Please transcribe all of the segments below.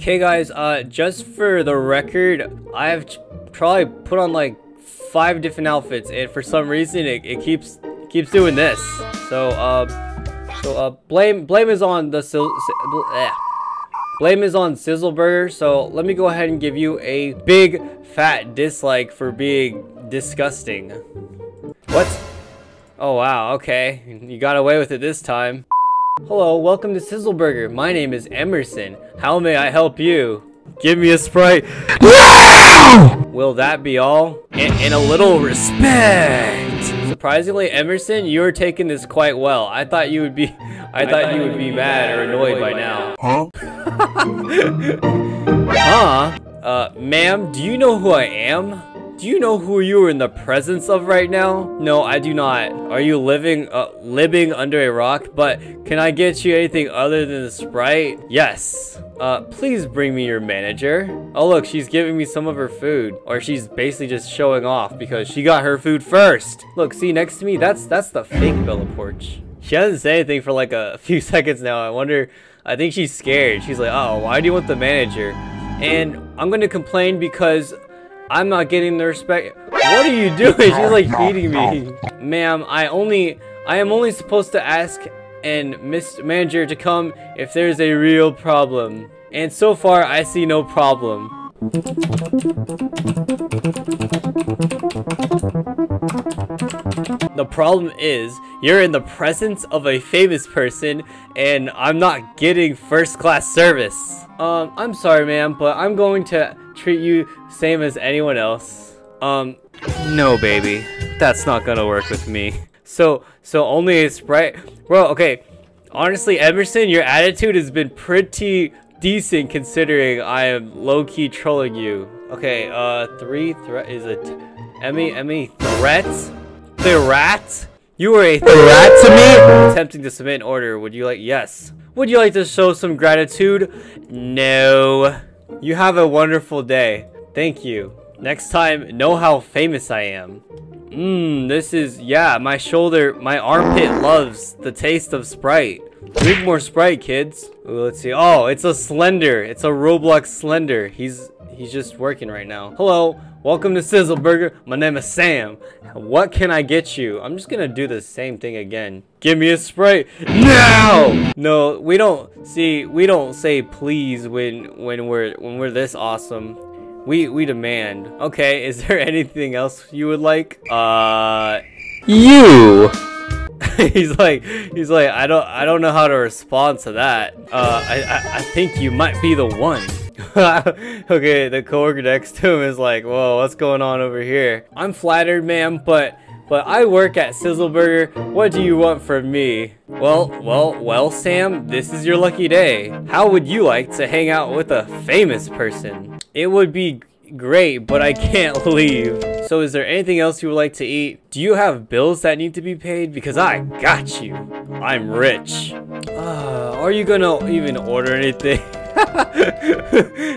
Okay guys, just for the record, I've probably put on like 5 different outfits, and for some reason it keeps doing this. So blame is on the blame is on Sizzle Burger. So let me go ahead and give you a big fat dislike for being disgusting. What? Oh wow, okay, you got away with it this time. Hello, welcome to Sizzle Burger. My name is Emerson. How may I help you? Give me a Sprite. No! Will that be all? And a little respect. Surprisingly, Emerson, you're taking this quite well. I thought you would be I thought you would be mad or annoyed by now. Huh? Huh? Ma'am, do you know who I am? Do you know who you are in the presence of right now? No, I do not. Are you living under a rock? But can I get you anything other than a Sprite? Yes. Please bring me your manager. Oh look, she's giving me some of her food. Or she's basically just showing off because she got her food first. Look, see next to me? That's the fake Bella Poarch. She hasn't said anything for like a few seconds now. I think she's scared. She's like, oh, why do you want the manager? And I'm gonna complain because I'm not getting the respect. What are you doing? She's like feeding me. Ma'am, I am only supposed to ask and Miss Manager to come if there's a real problem. And so far, I see no problem. The problem is, you're in the presence of a famous person, and I'm not getting first-class service. I'm sorry, ma'am, but I'm going to treat you same as anyone else. No, baby, that's not gonna work with me. So only a Sprite, bro. Okay, honestly, Emerson, your attitude has been pretty decent considering I am low-key trolling you. Okay, three threat is a Emmy threat. The rat? You were a threat to me. Attempting to submit an order. Would you like? Yes. Would you like to show some gratitude? No. You have a wonderful day. Thank you. Next time, know how famous I am. This is, yeah, my armpit loves the taste of Sprite. Drink more Sprite, kids. Ooh, let's see. Oh, it's a Slender. It's a Roblox Slender. He's just working right now. Hello, welcome to Sizzle Burger. My name is Sam. What can I get you? I'm just gonna do the same thing again. Give me a Sprite now. No, we don't say please when we're this awesome. We demand. Okay, is there anything else you would like? You. He's like, I don't know how to respond to that. I think you might be the one. Okay, the coworker next to him is like, whoa, what's going on over here? I'm flattered, ma'am, but I work at Sizzle Burger. What do you want from me? Well, Sam, this is your lucky day. How would you like to hang out with a famous person? It would be great, but I can't leave. So is there anything else you would like to eat? Do you have bills that need to be paid? Because I got you. I'm rich. Are you gonna even order anything?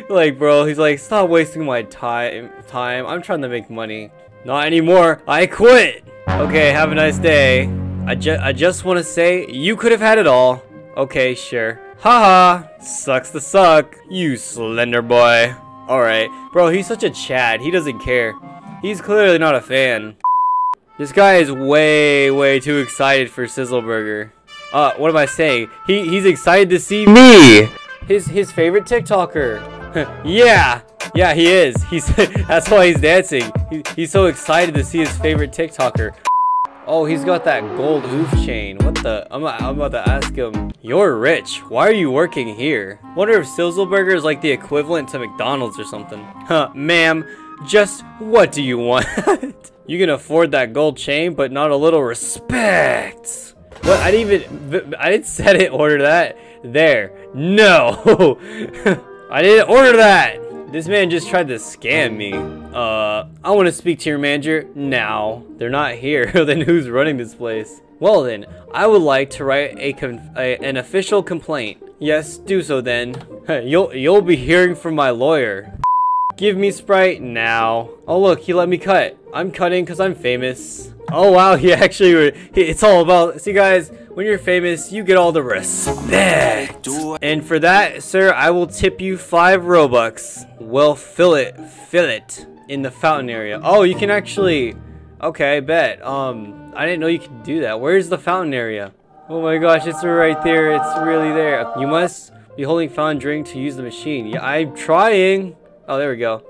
Like, bro, he's like, stop wasting my time. I'm trying to make money. Not anymore. I quit. Okay, have a nice day. I just want to say you could have had it all. Okay, sure. Haha. Sucks to suck. You slender boy. Alright, bro, he's such a Chad. He doesn't care. He's clearly not a fan. This guy is way too excited for Sizzle Burger. What am I saying? He's excited to see me! His favorite TikToker. Yeah, he is. That's why he's dancing. He's so excited to see his favorite TikToker. Oh, he's got that gold oof chain. What the? I'm about to ask him. You're rich. Why are you working here? Wonder if Sizzle Burger is like the equivalent to McDonald's or something. Huh, ma'am. Just what do you want? You can afford that gold chain, but not a little respect. What? I didn't say it. Order that. There. No. I didn't order that. This man just tried to scam me. I want to speak to your manager now. They're not here. Then who's running this place? Well then, I would like to write an official complaint. Yes, do so then. You'll be hearing from my lawyer. Give me Sprite now. Oh look, he let me cut. I'm cutting because I'm famous. Oh wow, he actually it's all about, see guys, when you're famous you get all the respect, and for that, sir, I will tip you 5 Robux. Well, fill it in the fountain area. Oh, you can actually, okay, I bet. I didn't know you could do that. Where's the fountain area? Oh my gosh, it's right there. It's really there. You must be holding fountain drink to use the machine. Yeah, I'm trying. Oh, there we go.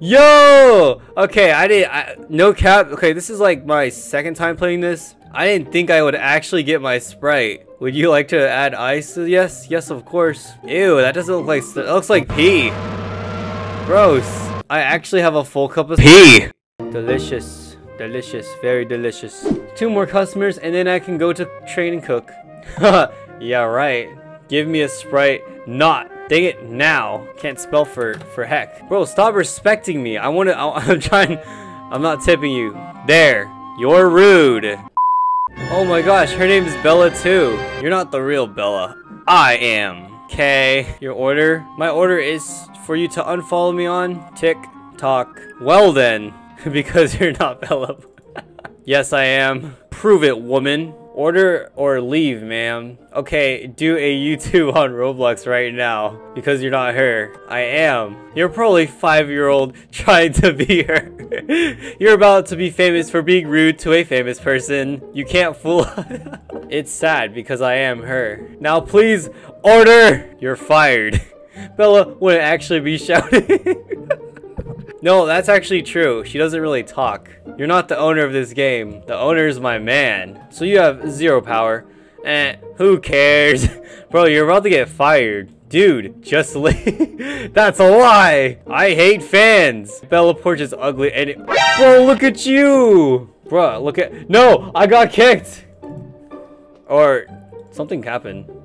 Yo, okay, no cap, okay, this is like my second time playing this. I didn't think I would actually get my Sprite. Would you like to add ice? Yes, yes, of course. Ew, that doesn't look like, that looks like pee. Gross. I actually have a full cup of pee. Delicious, delicious, very delicious. 2 more customers and then I can go to train and cook. Yeah, right. Give me a Sprite, not. Dang it, now. Can't spell for heck. Bro, stop respecting me. I'm trying. I'm not tipping you. There. You're rude. Oh my gosh, her name is Bella too. You're not the real Bella. I am. Okay. Your order? My order is for you to unfollow me on TikTok. Well then, because you're not Bella. Yes, I am. Prove it, woman. Order or leave, ma'am. Okay, do a YouTube on Roblox right now. Because you're not her. I am. You're probably 5-year-old trying to be her. You're about to be famous for being rude to a famous person. You can't fool. It's sad because I am her. Now please, order! You're fired. Bella wouldn't actually be shouting. No, that's actually true. She doesn't really talk. You're not the owner of this game. The owner is my man. So you have 0 power. Eh, who cares? Bro, you're about to get fired. Dude, just leave. That's a lie. I hate fans. Bella Poarch is ugly and bro, look at you. Bro, look at, no, I got kicked. Or something happened.